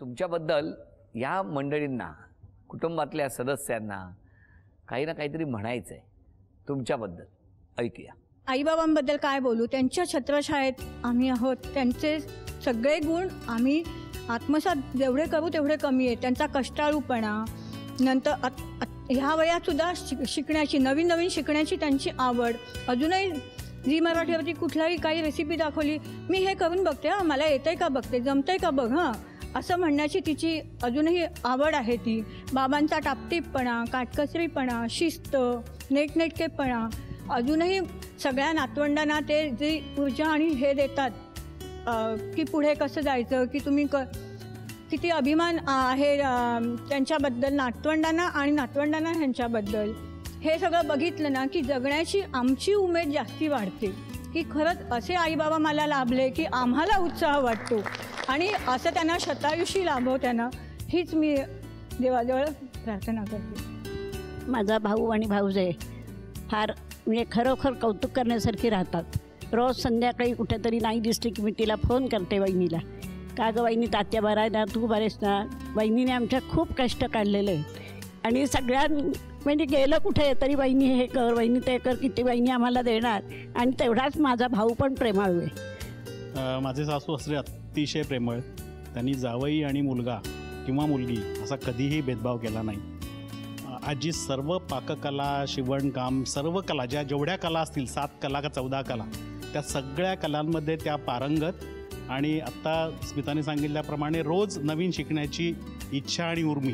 तुमच्याबद्दल या मंडळींना कुटुंबातल्या सदस्यांना काही ना काहीतरी म्हणायचं आहे तुमच्याबद्दल ऐकूया। आईबाबांबद्दल काय बोलू, त्यांच्या छत्रछायेत आम्ही आहोत, त्यांचे सगळे गुण आम्ही आत्मसात जेवढे करू तेवढे कमी आहे। त्यांचा कष्टाळूपणा, नंतर ह्या वयातसुद्धा शिकण्याची नवीन नवीन शिकण्याची त्यांची आवड, अजूनही जी मराठीवरती कुठलाही काही रेसिपी दाखवली मी हे करून बघते, हां मला येतं आहे का बघते, जमतं आहे का बघ हां असं म्हणण्याची तिची अजूनही आवड आहे। ती बाबांचा टापटीपपणा, काटकसरीपणा, शिस्त, नेटनेटकेपणा अजूनही सगळ्या नातवंडांना ते जी ऊर्जा आणि हे देतात की पुढे कसं जायचं, की तुम्ही किती अभिमान आहे त्यांच्याबद्दल नातवंडांना आणि नातवंडांना ह्यांच्याबद्दल। हे सगळं बघितलं ना की जगण्याची आमची उमेद जास्ती वाढते की खरंच असे आईबाबा मला लाभले की आम्हाला उत्साह वाटतो आणि असं त्यांना शतायुषी लाभव त्यांना, हीच मी देवाजवळ प्रार्थना करते। माझा भाऊ आणि भाऊजे फार म्हणजे खरोखर कौतुक करण्यासारखी राहतात। रोज संध्याकाळी कुठेतरी नाही दिसली की मी तिला फोन करते, वहिनीला का गं वहिनी तात्या बरा आहे ना, तू बरेस ना, वहिनीने आमच्या खूप कष्ट काढलेले आणि सगळ्यां म्हणजे गेलं कुठे तरी वहिनी हे कर वहिनी ते कर, किती वहिनी आम्हाला देणार, आणि तेवढाच माझा भाऊ पण प्रेमाळू आहे। माझे सासू सासरे अतिशय प्रेमळ, त्यांनी जावई आणि मुलगा किंवा मुलगी असा कधीही भेदभाव केला नाही। आजी सर्व पाककला, शिवणकाम, सर्व कला ज्या जेवढ्या कला असतील 7 कला का 14 कला त्या सगळ्या कलांमध्ये त्या पारंगत, आणि आत्ता स्मिताने सांगितल्याप्रमाणे रोज नवीन शिकण्याची इच्छा आणि उर्मी।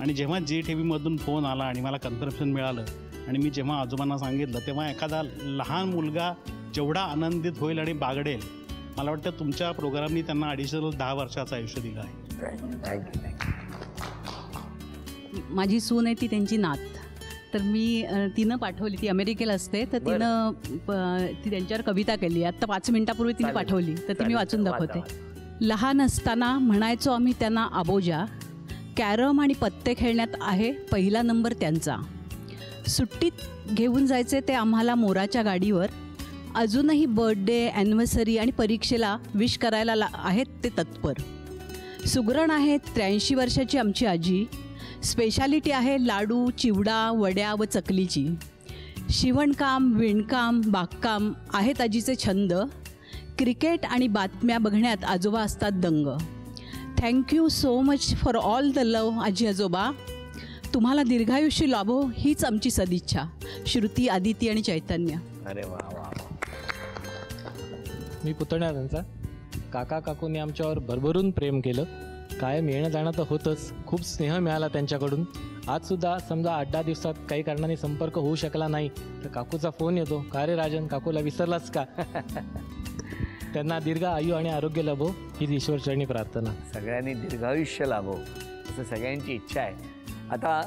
आणि जेव्हा ZTVमधून फोन आला आणि मला कन्फर्मेशन मिळालं आणि मी जेव्हा आजोबांना सांगितलं तेव्हा एखादा लहान मुलगा जेवढा आनंदित होईल आणि बागडेल, मला वाटतं तुमच्या प्रोग्रामनी त्यांना ॲडिशनल 10 वर्षाचं आयुष्य दिलं आहे। माझी सून आहे ती त्यांची नात, तर मी तिनं पाठवली, ती अमेरिकेला असते, तर तिनं ती त्यांच्यावर कविता केली आत्ता 5 मिनिटापूर्वी तिने पाठवली, तर ती मी वाचून दाखवते। लहान असताना म्हणायचो आम्ही त्यांना आबोजा, कॅरम आणि पत्ते खेळण्यात आहे पहिला नंबर त्यांचा, सुट्टीत घेऊन जायचे ते आम्हाला मोराच्या गाडीवर, अजूनही बर्थडे ॲनिव्हर्सरी आणि परीक्षेला विश करायला आहेत ते तत्पर। सुगरण आहेत 83 वर्षाची आमची आजी, स्पेशालिटी आहे लाडू, चिवडा, वड्या व चकलीची, शिवणकाम, विणकाम, बागकाम आहेत आजीचे छंद, क्रिकेट आणि बातम्या बघण्यात आजोबा असतात दंग। Thank you so much for all the love आजी आजोबा, तुम्हाला दीर्घायुष्य लाभो हीच आमची सदिच्छा। श्रुती, आदिती आणि चैतन्य। अरे वा वा, मी पुतण्या त्यांचा। काका काकूंनी आमच्यावर भरभरून प्रेम केलं, कायम येणं जाणं तर होतंच, खूप स्नेह मिळाला त्यांच्याकडून। आजसुद्धा समजा 8-10 दिवसात काही कारणाने संपर्क होऊ शकला नाही तर काकूचा फोन येतो, का रे राजन काकूला विसरलास का त्यांना दीर्घ आयु आणि आरोग्य लाभो हीच ईश्वरचरणी प्रार्थना। सगळ्यांनी दीर्घायुष्य लाभो असं सगळ्यांची इच्छा आहे। आता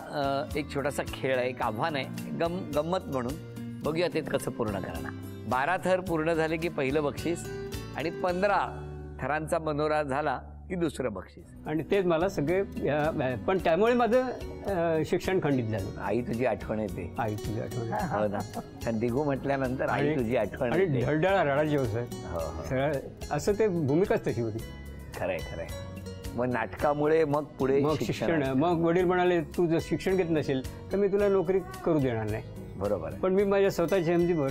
एक छोटासा खेळ आहे, एक आव्हान आहे, गंमत म्हणून बघूया ते कसं पूर्ण करणार। 12 थर पूर्ण झाले की पहिलं बक्षीस आणि 15 थरांचा मनोरा झाला की दुसरं बक्षीस, आणि तेच मला सगळे पण त्यामुळे माझं शिक्षण खंडित झालं। आई तुझी आठवण येते, आई तुझी आठवण, हो ना, कारण दिघू म्हटल्यानंतर आई तुझी आठवण आणि ढळढळा रडा जेव सगळं असं ते भूमिकाच तशी होती। खरंय खरंय, मग नाटकामुळे मग पुढे शिक्षण, मग वडील म्हणाले तू जर शिक्षण घेत नसेल तर मी तुला नोकरी करू देणार नाही, बरोबर, पण मी माझ्या स्वतःच्या हिमतीवर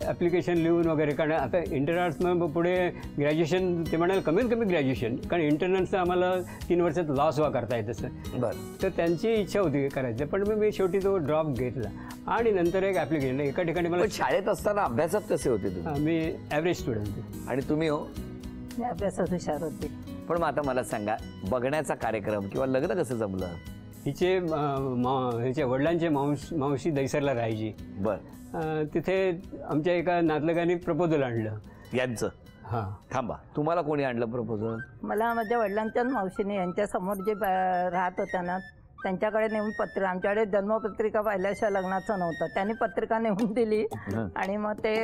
ॲप्लिकेशन लिहून वगैरे, कारण आता इंटर आर्ट्सनं पुढे ग्रॅज्युएशन ते म्हणाल कमीत कमी ग्रॅज्युएशन, कारण इंटरनल्सचं आम्हाला 3 वर्षात लॉस वा करता येत असं, बरं, तर त्यांची इच्छा होती करायचं, पण मी शेवटी तो ड्रॉप घेतला आणि नंतर एक ॲप्लिकेशन एका ठिकाणी मला। शाळेत असताना अभ्यासात कसे होते तुम्ही? मी ॲव्हरेज स्टुडंट, आणि तुम्ही? हो, मी अभ्यासात हुशार होते। पण आता मला सांगा, बघण्याचा कार्यक्रम किंवा लग्न कसं जमलं? हिचे हिच्या वडिलांचे मावशी दैसरला राहायची, बरं, तिथे आमच्या एका नातलगाने प्रपोजल आणलं यांचं, हां थांबा, तुम्हाला कोणी आणलं प्रपोजल? मला माझ्या वडिलांच्या मावशीने यांच्यासमोर जे राहत होत्या ना त्यांच्याकडे नेऊन पत्र, आमच्याकडे जन्मपत्रिका पाहिल्याशिवाय लग्नाचं नव्हतं, त्यांनी पत्रिका नेऊन दिली आणि मग ते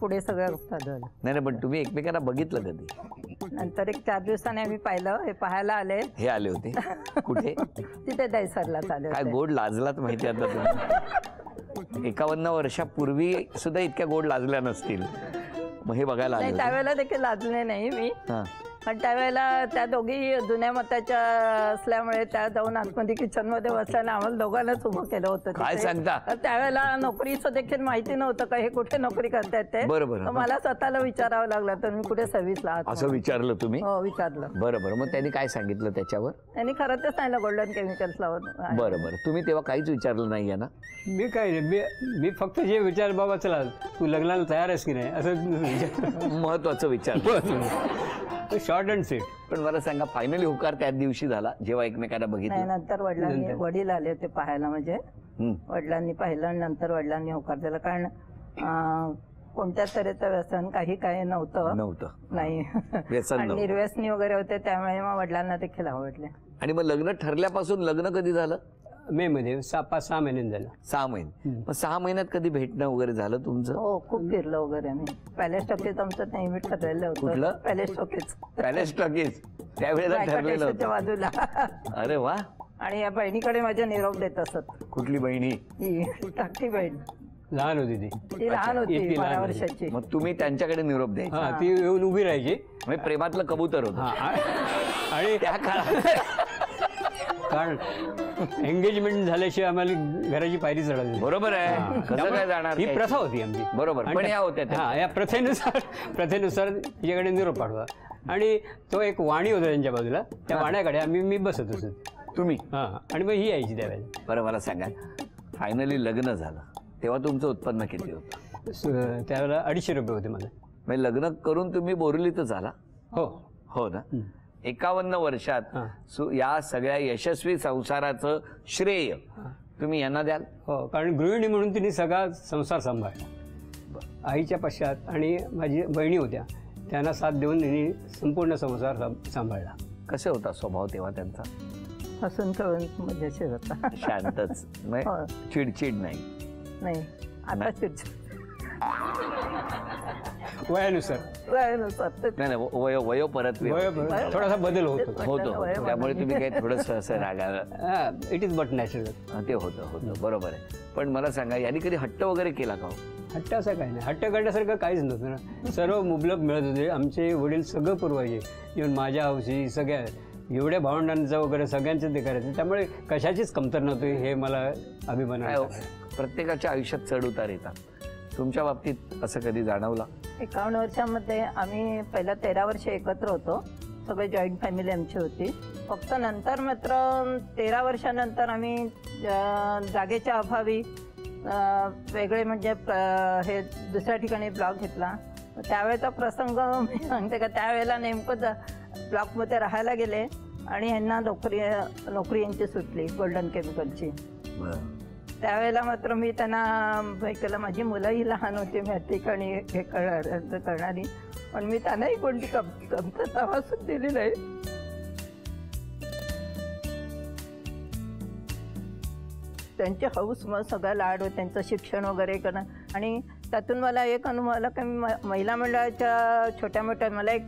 पुढे सगळं उत्तर झालं। नाही पण तुम्ही एकमेकांना बघितलं कधी? नंतर एक 4 दिवसाने आम्ही पाहिलं, हे पाहायला आले, हे आले होते कुठे? तिथे दैसरलाच आले। काय गोड लाजलात माहिती आता तुम्ही, 51 वर्षापूर्वी सुद्धा इतक्या गोड लाजल्या नसतील, मग हे बघायला आले? त्यावेळेला देखील लाजले नाही मी, पण त्यावेळेला त्या दोघी जुन्या मताच्या असल्यामुळे त्या जाऊन आतमध्ये किचन मध्ये बसल्याने आम्हाला दोघांनाच उभं केलं होतं. काय सांगता. त्यावेळेला नोकरीचं देखील माहिती नव्हतं का हे कुठे नोकरी करतायत ते. बरोबर. मला स्वतःला विचारावं लागलं तर मी कुठे सर्व्हिसला आहोत असं विचारलं तुम्ही. हो विचारलं. बरोबर. मग त्यांनी काय सांगितलं त्याच्यावर. त्यांनी खरं तर सांगितलं गोल्डन केमिकल्सला. बरोबर. तुम्ही तेव्हा काहीच विचारलं नाही आहे ना. मी काय मी फक्त जे विचार बाबा चला तू लग्नाला तयार आहेस की नाही असं महत्वाचं विचार. Short and sweet. पण मला सांगा फायनली होकार त्या दिवशी झाला जेव्हा एकमेकांना बघितलं. नंतर वडिलांनी वडील आले होते पाहायला. म्हणजे वडिलांनी पाहिलं नंतर वडिलांनी होकार दिला. कारण कोणत्या तऱ्हेचं व्यसन काही काय नव्हतं नाही. निर्व्यसनी वगैरे होते त्यामुळे मग वडिलांना देखील आवडले. आणि मग लग्न ठरल्यापासून लग्न कधी झालं. मे मध्ये 5-6 महिन्यात झालं. 6 महिने. मग 6 महिन्यात कधी भेटणं वगैरे झालं तुमचं. हो खूप फिरलं वगैरे. मी पॅलेस टॉकीज आमचं नेहमी ठरलेलं होतं. कुठलं. पॅलेस टॉकीज त्यावेळेला ठरलेलं होतं बाजूला. अरे वा. आणि या बहिणीकडे माझ्या निरोप देत असत. कुठली बहिणी. धाकटी बहीण लहान होती ती लहान होती 12 वर्षाची. मग तुम्ही त्यांच्याकडे निरोप द्यायचा. ती येऊन उभी राहायची. म्हणजे प्रेमातलं कबूतर होतं. आणि त्या काळात कारण एंगेजमेंट झाल्याशिवाय आम्हाला घराची पायरी चढायची. बरोबर आहे. कसं काय जाणार. ही प्रथा होती आमची. बरोबर. पण या होत्या हा या प्रथेनुसार तिच्याकडे निरोप पाठवा. आणि तो एक वाणी होता त्यांच्या बाजूला. त्या वाण्याकडे मी बसत असत. तुम्ही हां. आणि मग ही यायची त्यावेळेला. बरं मला सांगा फायनली लग्न झालं तेव्हा तुमचं उत्पन्न किती होतं. त्यावेळेला 250 रुपये होते मला. म्हणजे लग्न करून तुम्ही बोरिवलीतच आला. हो हो ना. 51 वर्षात या सगळ्या यशस्वी संसाराचं श्रेय तुम्ही यांना द्याल. हो कारण गृहिणी म्हणून तिने सगळा संसार सांभाळला. आईच्या पश्चात आणि माझी बहिणी होत्या त्यांना साथ देऊन तिने संपूर्ण संसार सांभाळला. कसे होता स्वभाव तेव्हा त्यांचा. हसून खेळून मजेशीर होता. शांतच. चिडचिड नाही. नाही आता चिडचिड वयानुसार थोडासा बदल होतो त्यामुळे तुम्ही काही थोडस असं रागाला. It is but natural. ते होतं होतं. बरोबर आहे. पण मला सांगा यांनी कधी हट्ट वगैरे केला का. हट्ट असं काही नाही. हट्ट करण्यासारखं काहीच नव्हतं ना. सर्व मुबलक मिळत होते. आमचे वडील सगळं पुरवायचे. इव्हन माझ्या हौशी सगळ्या एवढ्या भावंडांचं वगैरे सगळ्यांचं ते करायचं. त्यामुळे कशाचीच कमतर नव्हती. हे मला अभिमान आहे. प्रत्येकाच्या आयुष्यात चढ उतार येतात. तुमच्या बाबतीत असं कधी जाणवला. 51 वर्षामध्ये आम्ही पहिला 13 वर्ष एकत्र होतो. सगळे जॉईंट फॅमिली आमची होती. फक्त नंतर मात्र 13 वर्षानंतर आम्ही जागेच्या अभावी वेगळे म्हणजे हे दुसऱ्या ठिकाणी ब्लॉक घेतला. त्यावेळेचा प्रसंग मी सांगते का. त्यावेळेला नेमकं ब्लॉकमध्ये राहायला गेले आणि ह्यांना नोकरी यांची सुटली गोल्डन केमिकलची. त्यावेळेला मात्र मी त्यांना ऐकलं. माझी मुलंही लहान होती मी ठिकाणी हे करणारी. पण मी त्यांनाही कोणती कमतरता वाचून दिली नाही. त्यांची हौस मग सगळं लाड त्यांचं शिक्षण वगैरे करणं. आणि त्यातून मला एक अनुभव आला की महिला मंडळाच्या छोट्या मोठ्या मला एक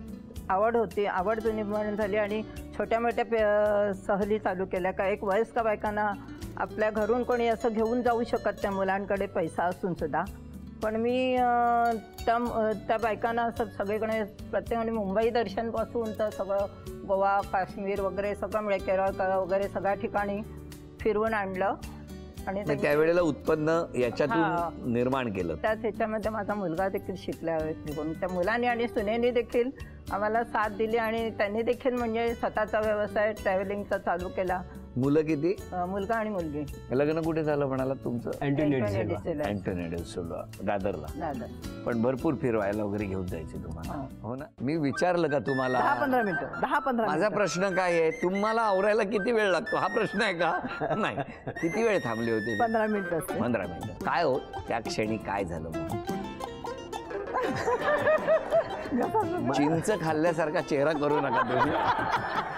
आवड होती. आवड निर्माण झाली आणि छोट्या मोठ्या सहली चालू केल्या. का एक वयस्कर बायकांना आपल्या घरून कोणी असं घेऊन जाऊ शकत त्या मुलांकडे पैसा असून सुद्धा. पण मी त्या बायकांना असं सगळीकडे प्रत्येकाने मुंबई दर्शनपासून तर सगळं गोवा काश्मीर वगैरे सगळं मिळे केरळ वगैरे सगळ्या ठिकाणी फिरवून आणलं. आणि त्यावेळेला उत्पन्न याच्यातून निर्माण केलं. त्याच ह्याच्यामध्ये माझा मुलगा देखील शिकला. त्या मुलांनी आणि सुनेने देखील आम्हाला साथ दिली. आणि त्यांनी देखील म्हणजे स्वतःचा व्यवसाय ट्रॅव्हलिंगचा चालू केला. मुलं किती. मुलगा आणि मुलगी. लग्न कुठे झालं म्हणाला तुमचं. अँटोनिएडला दादरला. पण भरपूर फिरवायला वगैरे घेऊन जायचे तुम्हाला हो ना. मी विचारलं का तुम्हाला. 10-15 मिनिटं. माझा प्रश्न काय आहे तुम्हाला आवरायला किती वेळ लागतो हा प्रश्न आहे का. नाही किती वेळ थांबले होते. 15 मिनिटं. काय हो त्या क्षणी काय झालं. चिंच खाल्ल्यासारखा चेहरा करू नका तुम्ही.